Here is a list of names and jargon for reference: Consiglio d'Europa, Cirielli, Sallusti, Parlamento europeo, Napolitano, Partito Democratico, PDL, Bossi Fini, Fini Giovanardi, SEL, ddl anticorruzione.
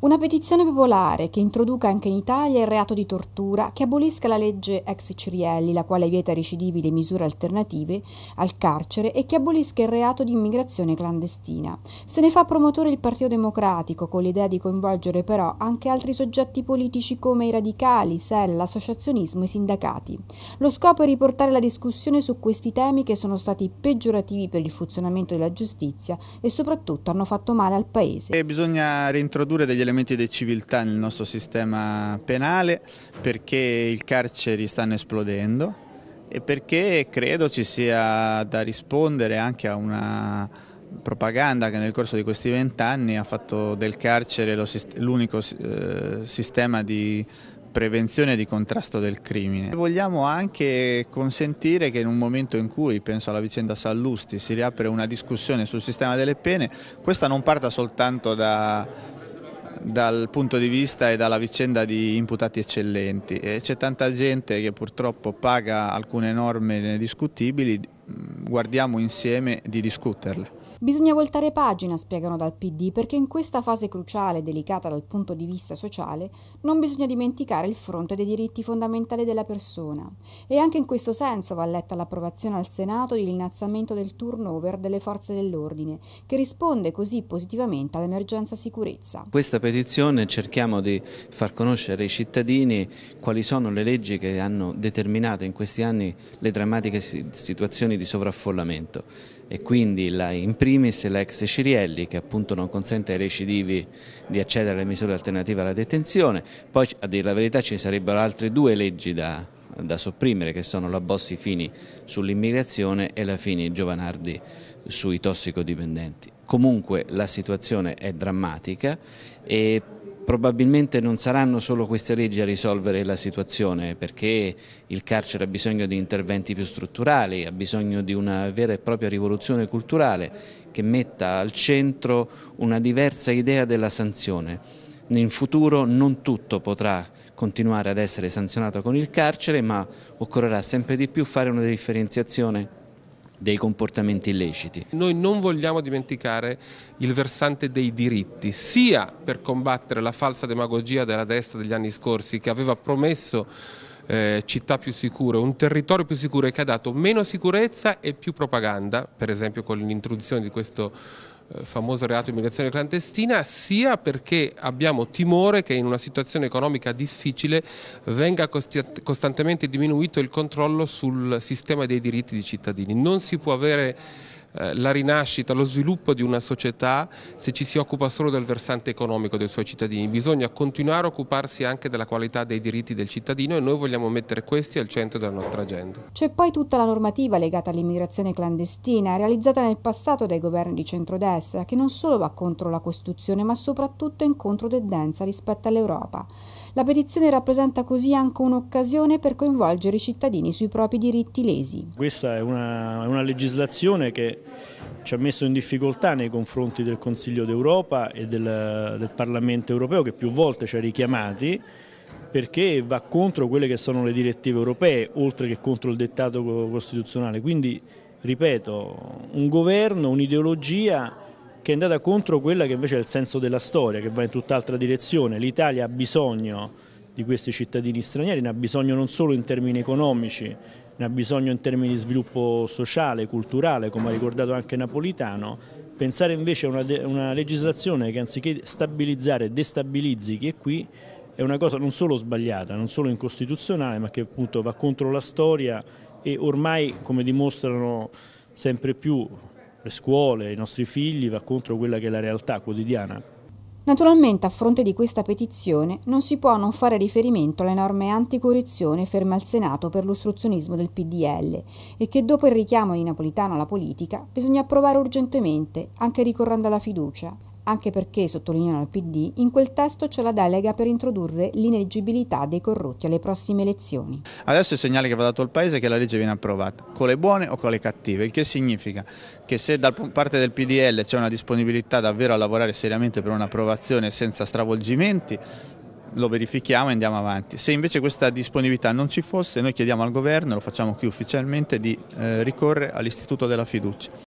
Una petizione popolare che introduca anche in Italia il reato di tortura, che abolisca la legge ex Cirielli, la quale vieta recidivi le misure alternative al carcere, e che abolisca il reato di immigrazione clandestina. Se ne fa promotore il Partito Democratico, con l'idea di coinvolgere però anche altri soggetti politici come i radicali, SEL, l'associazionismo e i sindacati. Lo scopo è riportare la discussione su questi temi che sono stati peggiorativi per il funzionamento della giustizia e soprattutto hanno fatto male al Paese. E bisogna reintrodurre degli elementi di civiltà nel nostro sistema penale, perché i carceri stanno esplodendo e perché credo ci sia da rispondere anche a una propaganda che nel corso di questi 20 anni ha fatto del carcere l'unico sistema di prevenzione e di contrasto del crimine. Vogliamo anche consentire che in un momento in cui, penso alla vicenda Sallusti, si riapre una discussione sul sistema delle pene, questa non parta soltanto dal punto di vista e dalla vicenda di imputati eccellenti, e c'è tanta gente che purtroppo paga alcune norme discutibili, guardiamo insieme di discuterle. Bisogna voltare pagina, spiegano dal PD, perché in questa fase cruciale e delicata dal punto di vista sociale non bisogna dimenticare il fronte dei diritti fondamentali della persona. E anche in questo senso va letta l'approvazione al Senato dell'innalzamento del turnover delle forze dell'ordine, che risponde così positivamente all'emergenza sicurezza. Questa petizione cerchiamo di far conoscere ai cittadini quali sono le leggi che hanno determinato in questi anni le drammatiche situazioni di sovraffollamento, e quindi in primis l'ex Cirielli, che appunto non consente ai recidivi di accedere alle misure alternative alla detenzione. Poi, a dire la verità, ci sarebbero altre due leggi da sopprimere, che sono la Bossi Fini sull'immigrazione e la Fini Giovanardi sui tossicodipendenti. Comunque la situazione è drammatica e probabilmente non saranno solo queste leggi a risolvere la situazione, perché il carcere ha bisogno di interventi più strutturali, ha bisogno di una vera e propria rivoluzione culturale che metta al centro una diversa idea della sanzione. In futuro non tutto potrà continuare ad essere sanzionato con il carcere, ma occorrerà sempre di più fare una differenziazione dei comportamenti illeciti. Noi non vogliamo dimenticare il versante dei diritti, sia per combattere la falsa demagogia della destra degli anni scorsi, che aveva promesso città più sicure, un territorio più sicuro, e che ha dato meno sicurezza e più propaganda, per esempio con l'introduzione di questo famoso reato di immigrazione clandestina, sia perché abbiamo timore che in una situazione economica difficile venga costantemente diminuito il controllo sul sistema dei diritti dei cittadini. Non si può avere la rinascita, lo sviluppo di una società se ci si occupa solo del versante economico dei suoi cittadini. Bisogna continuare a occuparsi anche della qualità dei diritti del cittadino, e noi vogliamo mettere questi al centro della nostra agenda. C'è poi tutta la normativa legata all'immigrazione clandestina, realizzata nel passato dai governi di centrodestra, che non solo va contro la Costituzione ma soprattutto in controtendenza rispetto all'Europa. La petizione rappresenta così anche un'occasione per coinvolgere i cittadini sui propri diritti lesi. Questa è una legislazione che ci ha messo in difficoltà nei confronti del Consiglio d'Europa e del Parlamento europeo, che più volte ci ha richiamati, perché va contro quelle che sono le direttive europee, oltre che contro il dettato costituzionale. Quindi, ripeto, un governo, un'ideologia che è andata contro quella che invece è il senso della storia, che va in tutt'altra direzione. L'Italia ha bisogno di questi cittadini stranieri, ne ha bisogno non solo in termini economici, ne ha bisogno in termini di sviluppo sociale, culturale, come ha ricordato anche Napolitano. Pensare invece a una legislazione che anziché stabilizzare destabilizzi chi è qui è una cosa non solo sbagliata, non solo incostituzionale, ma che appunto va contro la storia, e ormai, come dimostrano sempre più le scuole, i nostri figli, va contro quella che è la realtà quotidiana. Naturalmente, a fronte di questa petizione non si può non fare riferimento alle norme anticorruzione ferme al Senato per l'ostruzionismo del PDL, e che dopo il richiamo di Napolitano alla politica bisogna approvare urgentemente, anche ricorrendo alla fiducia, anche perché, sottolineano il PD, in quel testo c'è la delega per introdurre l'ineleggibilità dei corrotti alle prossime elezioni. Adesso il segnale che va dato al Paese è che la legge viene approvata, con le buone o con le cattive, il che significa che se da parte del PDL c'è una disponibilità davvero a lavorare seriamente per un'approvazione senza stravolgimenti, lo verifichiamo e andiamo avanti. Se invece questa disponibilità non ci fosse, noi chiediamo al governo, lo facciamo qui ufficialmente, di ricorrere all'istituto della fiducia.